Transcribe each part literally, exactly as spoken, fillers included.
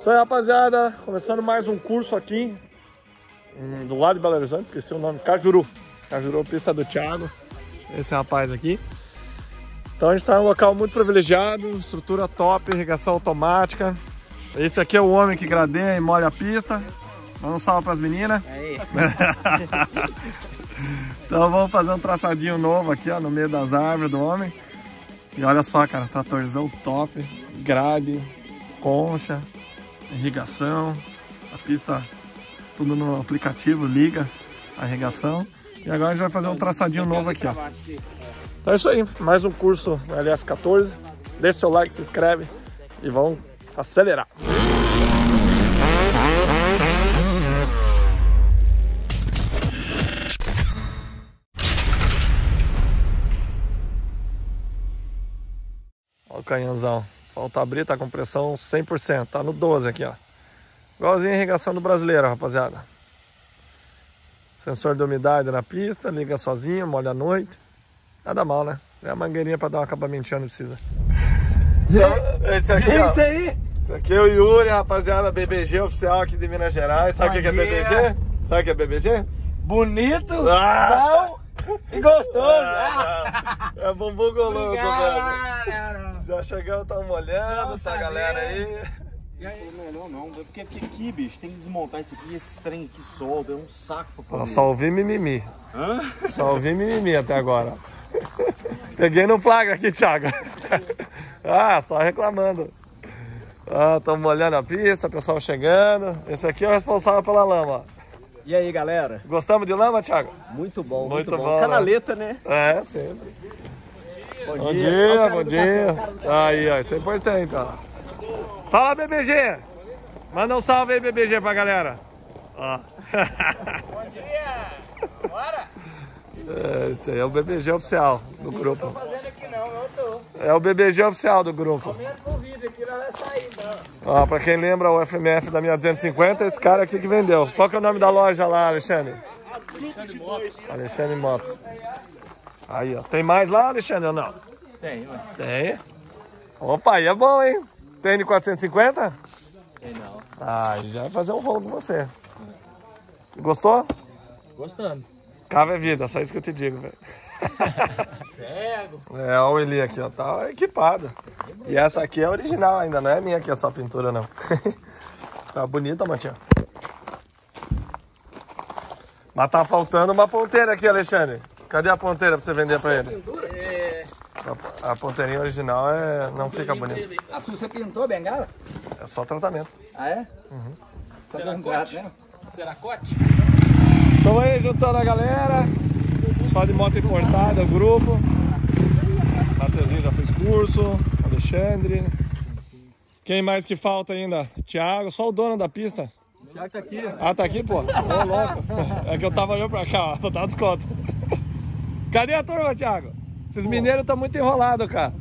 Isso aí, rapaziada, começando mais um curso aqui hum, do lado de Belo Horizonte, esqueci o nome, Cajuru. Cajuru, pista do Thiago, esse rapaz aqui. Então a gente está em um local muito privilegiado, estrutura top, irrigação automática. Esse aqui é o homem que gradeia e molha a pista. Manda um salve para as meninas. Aí. Então vamos fazer um traçadinho novo aqui, ó, no meio das árvores do homem. E olha só, cara, tratorzão top, grade, concha, irrigação, a pista tudo no aplicativo, liga a irrigação. E agora a gente vai fazer um traçadinho novo aqui, ó. Então é isso aí, mais um curso L S quatorze. Deixa seu like, se inscreve e vamos acelerar. Olha o canhãozão. Falta abrir, tá com pressão cem por cento, tá no doze aqui, ó. Igualzinho a irrigação do brasileiro, rapaziada. Sensor de umidade na pista, liga sozinho, molha à noite. Nada mal, né? É a mangueirinha pra dar um acabamentinho, não precisa. Então, esse aqui, ó, isso aí? Esse aqui é o Yuri, rapaziada, B B G oficial aqui de Minas Gerais. Sabe o que é B B G? Sabe o que é B B G? Bonito, ah! Não e gostoso. Ah, é bumbum goloso, velho. Já chegamos, estamos molhando essa galera aí. E aí? Não, não, não. Porque, porque aqui, bicho, tem que desmontar isso aqui, esse trem aqui solto, é um saco pra poder. Só ouvi mimimi. Hã? Só ouvi mimimi até agora. Peguei no flagra aqui, Thiago. Ah, só reclamando. Ah, estamos molhando a pista, o pessoal chegando. Esse aqui é o responsável pela lama. E aí, galera? Gostamos de lama, Thiago? Muito bom, muito, muito bom. bom. Canaleta, né? É, sempre. Bom, bom dia, dia bom dia. Café, aí, ó, isso é importante, ó. Fala, B B G! Manda um salve aí, B B G, pra galera. Ó. Bom dia! Bora! É, isso aí é o B B G oficial do Sim, grupo. Não tô fazendo aqui não, eu tô. É o B B G oficial do grupo. Comenta no vídeo aqui, nós vai sair, não. Ó, pra quem lembra o F M F da minha duzentos e cinquenta, esse cara aqui que vendeu. Qual que é o nome da loja lá, Alexandre? Alexandre Motos. Alexandre Motos. Aí, ó. Tem mais lá, Alexandre, ou não? Tem, ué. Tem? Opa, aí é bom, hein? Tem de quatrocentos e cinquenta? Tem não. Ah, já vai fazer um rolo com você. Gostou? Gostando. Cava é vida, só isso que eu te digo, velho. Cego. É, ó o Eli aqui, ó. Tá equipado. E essa aqui é original ainda, não é minha aqui, é só pintura, não. Tá bonita, Matias. Mas tá faltando uma ponteira aqui, Alexandre. Cadê a ponteira pra você vender pra ele? É... A, a ponteirinha original é... não fica bonita. A sua você pintou a bengala? É só tratamento. Ah, é? Uhum. Só deu um gato, né? Seracote? Estamos aí juntando a galera. Só de moto importada, o grupo. Matheusinho já fez curso. Alexandre. Quem mais que falta ainda? Tiago, só o dono da pista. O Tiago tá aqui. Ah, tá aqui, pô? Ô, louco. É que eu tava olhando pra cá, ó. Vou dar desconto. Cadê a turma, Thiago? Esses mineiros estão muito enrolados, cara.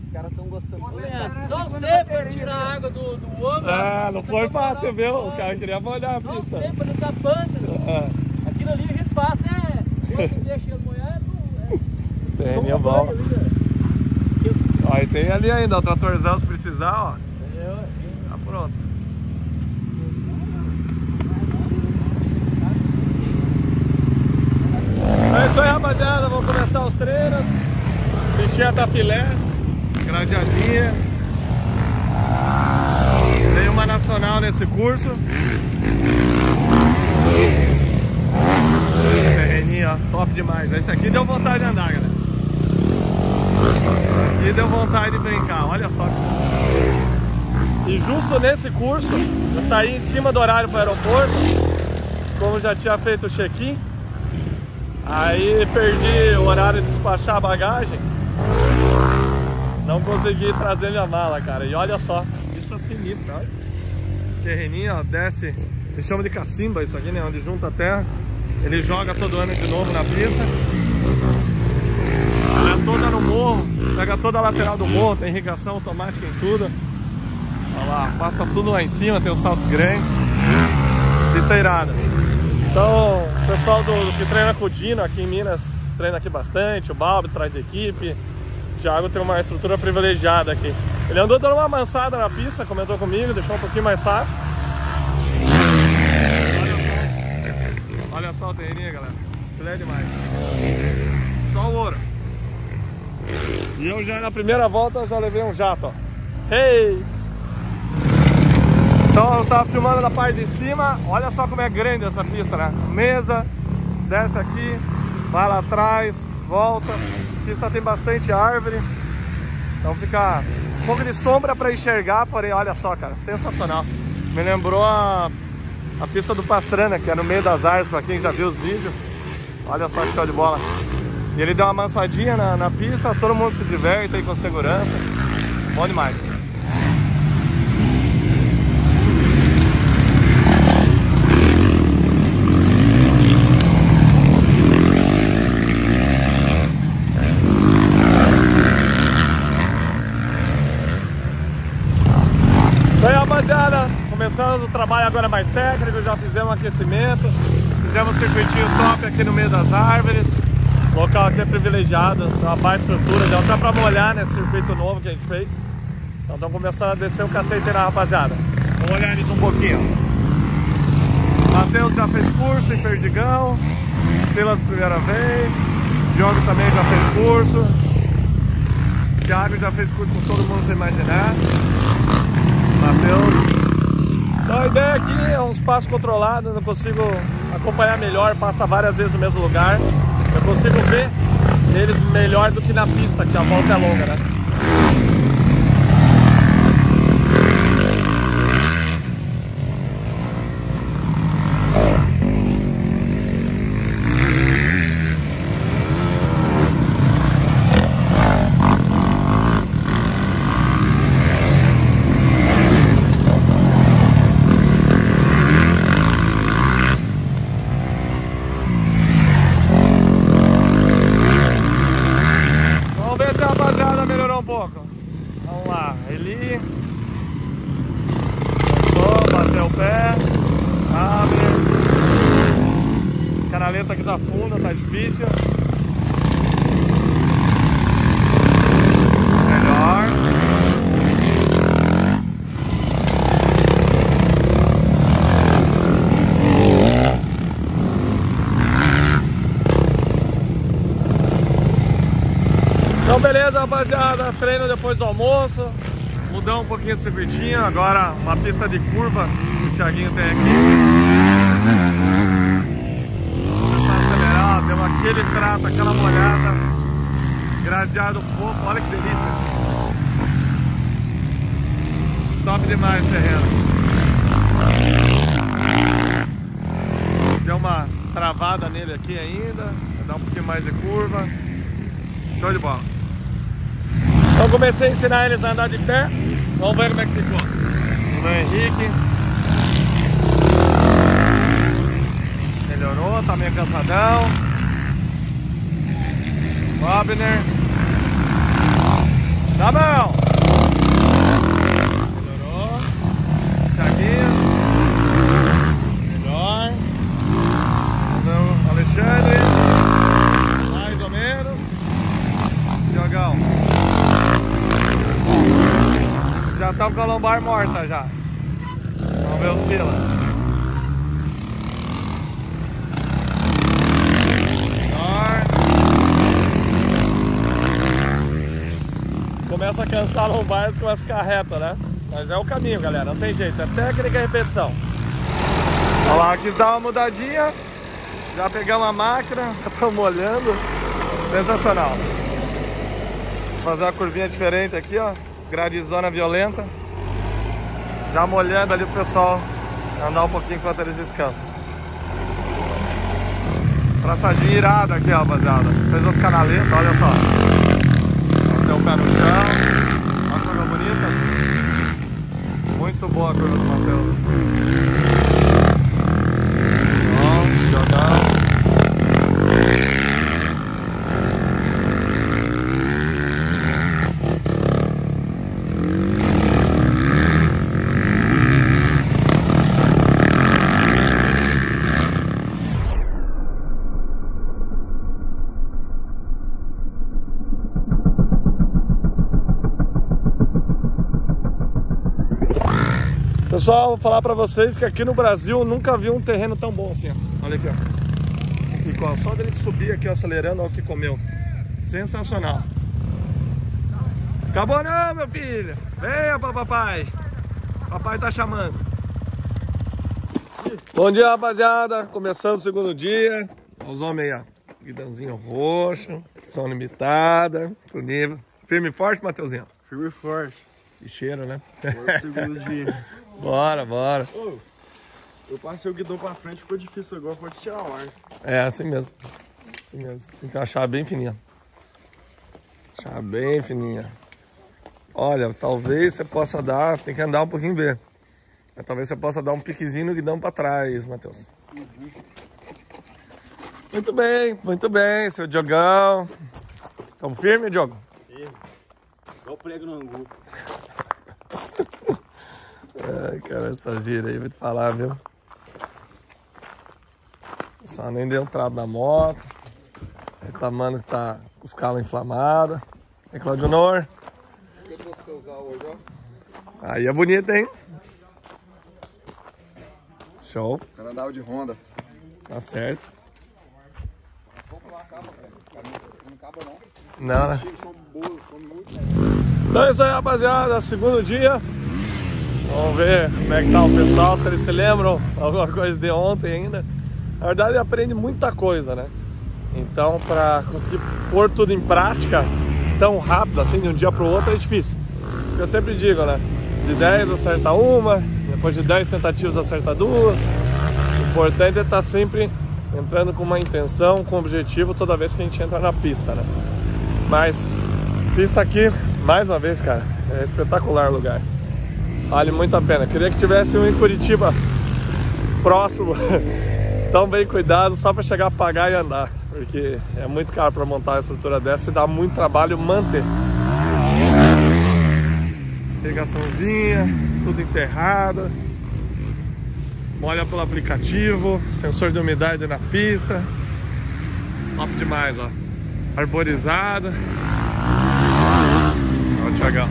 Os caras estão gostando. É, só você pra tirar a água do, do ovo. Ah, não foi fácil, viu? O cara queria molhar a pista. Só você pra não tá pântano. É. Aquilo ali a gente passa, é... Eu deixo ele molhar, é... Tem, minha bola. Ó, e tem ali ainda, o tratorzão, se precisar, ó. É, eu, eu. Pronto. É isso aí, rapaziada. Vamos começar os treinos. Peixinha tá filé, gradeadinha. Tem uma nacional nesse curso. Terreninho, ó, top demais. Esse aqui deu vontade de andar, galera. Aqui deu vontade de brincar, olha só. E justo nesse curso, eu saí em cima do horário para o aeroporto, como já tinha feito o check-in. Aí perdi o horário de despachar a bagagem. Não consegui trazer minha mala, cara. E olha só, isso é sinistro, olha. Terreninho, ó, desce. Eles chamam de cacimba isso aqui, né? Onde junta a terra. Ele joga todo ano de novo na pista. Pega toda no morro, pega toda a lateral do morro, tem irrigação automática em tudo. Olha lá, passa tudo lá em cima, tem os saltos grandes. Pista irada. Então, o pessoal do, do que treina com o Dino aqui em Minas, treina aqui bastante. O Balbo traz equipe. O Thiago tem uma estrutura privilegiada aqui. Ele andou dando uma amansada na pista, comentou comigo, deixou um pouquinho mais fácil. Olha só o terreninho, galera. Filé demais. Só o ouro. E eu já na primeira volta já levei um jato, ó. Hey! Então eu tava filmando na parte de cima. Olha só como é grande essa pista, né? Mesa, desce aqui, vai lá atrás, volta. A pista tem bastante árvore. Então fica um pouco de sombra pra enxergar, porém, olha só, cara. Sensacional. Me lembrou a... a pista do Pastrana, que é no meio das árvores, pra quem já viu os vídeos. Olha só que show de bola. E ele deu uma amassadinha na, na pista, todo mundo se diverte aí com segurança. Bom demais. Isso aí, rapaziada. Começando o trabalho agora mais técnico, já fizemos um aquecimento, fizemos um circuitinho top aqui no meio das árvores. O local aqui é privilegiado, tem uma baita estrutura, já tá pra molhar nesse circuito novo que a gente fez. Então estamos começando a descer o cacete na rapaziada. Vamos olhar eles um pouquinho. Matheus já fez curso em Perdigão, Silas primeira vez, Diogo também já fez curso, Tiago já fez curso com todo mundo sem imaginar, Matheus. Então a ideia aqui é um espaço controlado, eu consigo acompanhar melhor, passa várias vezes no mesmo lugar. Eu consigo ver eles melhor do que na pista, que a volta é longa, né? Vamos lá, Eli. Passou, bateu o pé. Abre. Canaleta aqui tá funda, tá difícil. Melhor. Então beleza, rapaziada, treino depois do almoço, mudar um pouquinho o circuitinho, agora uma pista de curva que o Thiaguinho tem aqui. Vamos acelerar, deu aquele trato, aquela molhada, gradeado um pouco, olha que delícia. Top demais o terreno. Deu uma travada nele aqui ainda, vai dar um pouquinho mais de curva, show de bola. Então comecei a ensinar eles a andar de pé. Vamos ver como é que ficou. Dom Henrique. Melhorou, tá meio cansadão. Wabner. Tá bom. Melhorou. Thiaguinho. Melhor. Alexandre. Mais ou menos. Diogão. Já tá com a lombar morta já. Vamos ver o Silas. Começa a cansar a lombar, começa a ficar reta, né? Mas é o caminho, galera, não tem jeito, é técnica e repetição. Olha lá, aqui dá uma mudadinha. Já pegamos a máquina, já estamos olhando. Sensacional. Vou fazer uma curvinha diferente aqui, ó. Gradezona violenta. Já molhando ali pro pessoal andar um pouquinho enquanto eles descansam. Traçadinha irada aqui, ó, rapaziada. Fez os canaletas, olha só. Tem o pé no chão. Uma curva bonita. Muito boa a curva do Matheus. Bom, jogando. Pessoal, vou falar pra vocês que aqui no Brasil eu nunca vi um terreno tão bom assim, ó. Olha aqui, ó. Aqui, ó. Só dele subir aqui, ó, acelerando, olha o que comeu. Sensacional. Acabou não, meu filho. Venha, papai. Papai tá chamando. Bom dia, rapaziada. Começando o segundo dia. Os homens aí, ó. Guidãozinho roxo. São limitada. Pro nível. Firme e forte, Matheusinho? Firme e forte. Que cheiro, né? Bora pro segundo dia. Bora, bora. Ô, eu passei o guidão pra frente, ficou difícil agora, pode tirar o ar. É, assim mesmo. Assim mesmo. Tem que achar bem fininha. Achar bem fininha. Olha, talvez você possa dar, tem que andar um pouquinho ver. Mas talvez você possa dar um piquezinho no guidão pra trás, Matheus. Uhum. Muito bem, muito bem, seu Diogão. Estamos firmes, Diogo? Firme. Dá o prego no angu. Ai, cara, essa gira aí, vou te falar, viu? Só nem deu entrada na moto. Reclamando que tá com os calos inflamados. É, Claudio Nor. Que você usar hoje, ó? Aí é bonito, hein? Show. O cara andava de Honda. Tá certo. Mas vou pular a capa, cara. Não caba, não. Não, né? São boas, são muito. Então é isso aí, rapaziada. Segundo dia. Vamos ver como é que tá o pessoal, se eles se lembram alguma coisa de ontem ainda. Na verdade, aprende muita coisa, né? Então, para conseguir pôr tudo em prática tão rápido, assim, de um dia para o outro, é difícil. Eu sempre digo, né? De dez acerta uma, depois de dez tentativas acerta duas. O importante é estar sempre entrando com uma intenção, com um objetivo, toda vez que a gente entra na pista, né? Mas, pista aqui, mais uma vez, cara, é espetacular o lugar. Vale muito a pena. Queria que tivesse um em Curitiba próximo, tão bem cuidado, só para chegar a pagar e andar, porque é muito caro para montar uma estrutura dessa e dá muito trabalho manter. Irrigaçãozinha, tudo enterrada, molha pelo aplicativo, sensor de umidade na pista, top demais, ó. Arborizada. Olha o Tiagão.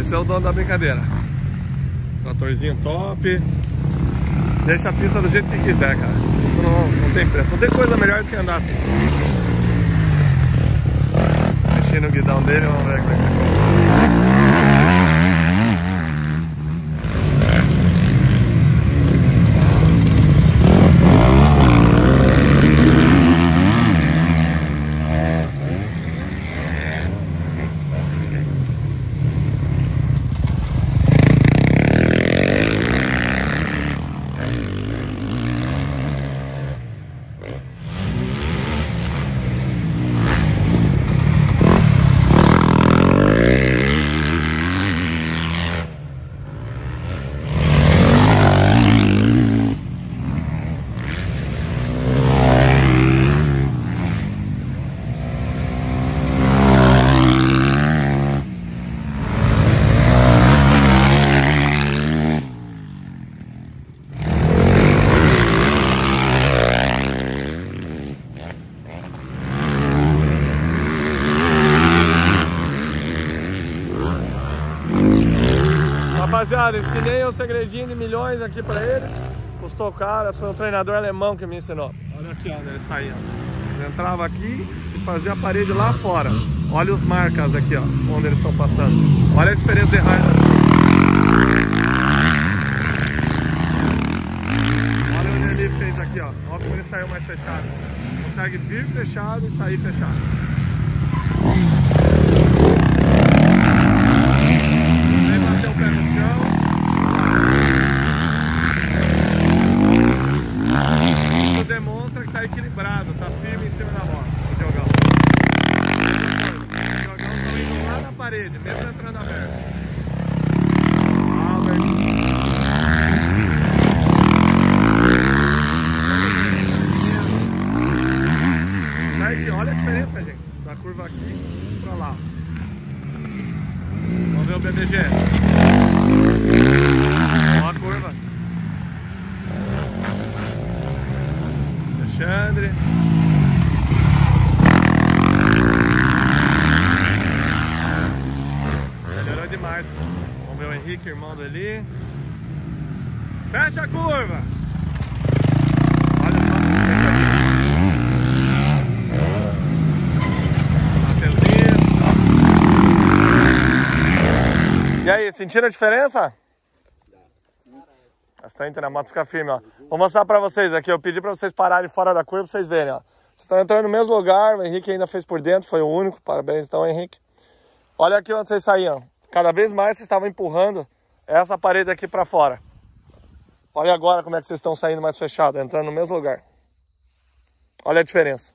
Esse é o dono da brincadeira. Tratorzinho top. Deixa a pista do jeito que quiser, cara. Isso não, não tem preço. Não tem coisa melhor do que andar assim. Mexi no guidão dele, vamos ver como é que Rapaziada, ensinei um segredinho de milhões aqui pra eles. Custou caro, foi um treinador alemão que me ensinou. Olha aqui onde ele saía. Eles entravam aqui e faziam a parede lá fora. Olha os marcas aqui, ó, onde eles estão passando. Olha a diferença de raio. Olha o que ele fez aqui, ó. Olha como ele saiu mais fechado. Consegue vir fechado e sair fechado. Mesmo entrando aberto. Albert. Daí, olha a diferença, gente. Da curva aqui pra lá. Vamos ver o B B G. Ó a curva. Alexandre. Demais. O meu Henrique, irmão do Eli. Fecha a curva! Olha só. Matheusinho. E aí, sentiram a diferença? Bastante, né? A moto fica firme, ó. Vou mostrar pra vocês aqui. Eu pedi pra vocês pararem fora da curva pra vocês verem, ó. Vocês estão entrando no mesmo lugar. O Henrique ainda fez por dentro. Foi o único. Parabéns, então, Henrique. Olha aqui onde vocês saíam. Cada vez mais vocês estavam empurrando essa parede aqui para fora. Olha agora como é que vocês estão saindo mais fechado, entrando no mesmo lugar. Olha a diferença.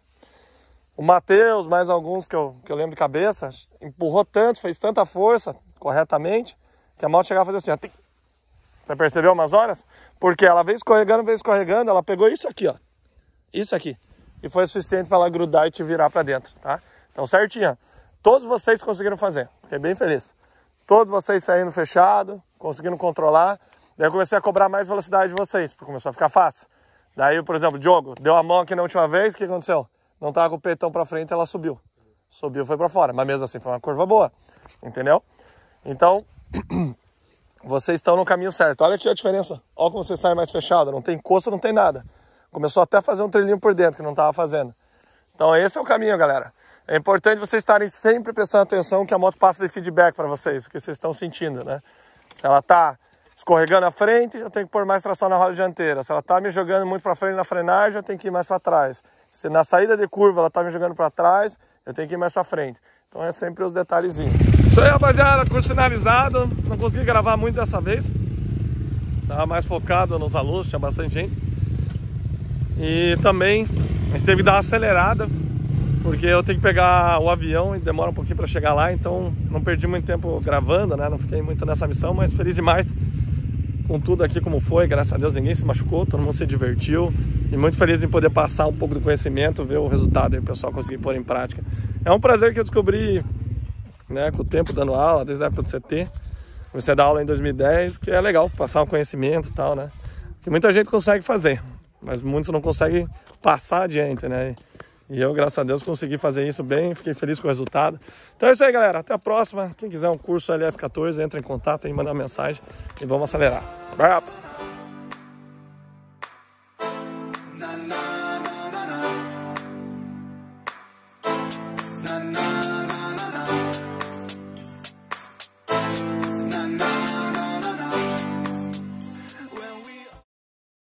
O Matheus, mais alguns que eu, que eu lembro de cabeça, empurrou tanto, fez tanta força, corretamente, que a moto chegava a fazer assim, ó. Você percebeu umas horas? Porque ela veio escorregando, veio escorregando, ela pegou isso aqui, ó. Isso aqui. E foi o suficiente para ela grudar e te virar para dentro, tá? Então certinho, todos vocês conseguiram fazer. Fiquei bem feliz. Todos vocês saindo fechado, conseguindo controlar. Daí eu comecei a cobrar mais velocidade de vocês, porque começou a ficar fácil. Daí, por exemplo, o Diogo deu a mão aqui na última vez, o que aconteceu? Não tava com o peitão pra frente, ela subiu. Subiu, foi pra fora, mas mesmo assim foi uma curva boa, entendeu? Então, vocês estão no caminho certo. Olha aqui a diferença, olha como vocês saem mais fechado, não tem encosto, não tem nada. Começou até a fazer um trilhinho por dentro, que não tava fazendo. Então esse é o caminho, galera. É importante vocês estarem sempre prestando atenção que a moto passa de feedback para vocês, o que vocês estão sentindo, né? Se ela tá escorregando à frente, eu tenho que pôr mais tração na roda dianteira. Se ela tá me jogando muito para frente na frenagem, eu tenho que ir mais para trás. Se na saída de curva ela tá me jogando para trás, eu tenho que ir mais para frente. Então é sempre os detalhezinhos. Isso aí, rapaziada, curso finalizado. Não consegui gravar muito dessa vez. Tava mais focado nos alunos, tinha bastante gente. E também a gente teve que dar uma acelerada, porque eu tenho que pegar o avião e demora um pouquinho para chegar lá, então não perdi muito tempo gravando, né? Não fiquei muito nessa missão, mas feliz demais com tudo aqui como foi. Graças a Deus ninguém se machucou, todo mundo se divertiu e muito feliz em poder passar um pouco do conhecimento, ver o resultado e o pessoal conseguir pôr em prática. É um prazer que eu descobri, né, com o tempo dando aula, desde a época do C T. Comecei a dar aula em dois mil e dez, que é legal passar o conhecimento e tal, né? Que muita gente consegue fazer, mas muitos não conseguem passar adiante, né? E eu, graças a Deus, consegui fazer isso bem, fiquei feliz com o resultado. Então é isso aí, galera. Até a próxima. Quem quiser um curso L S quatorze, entra em contato e manda uma mensagem e vamos acelerar. Vai!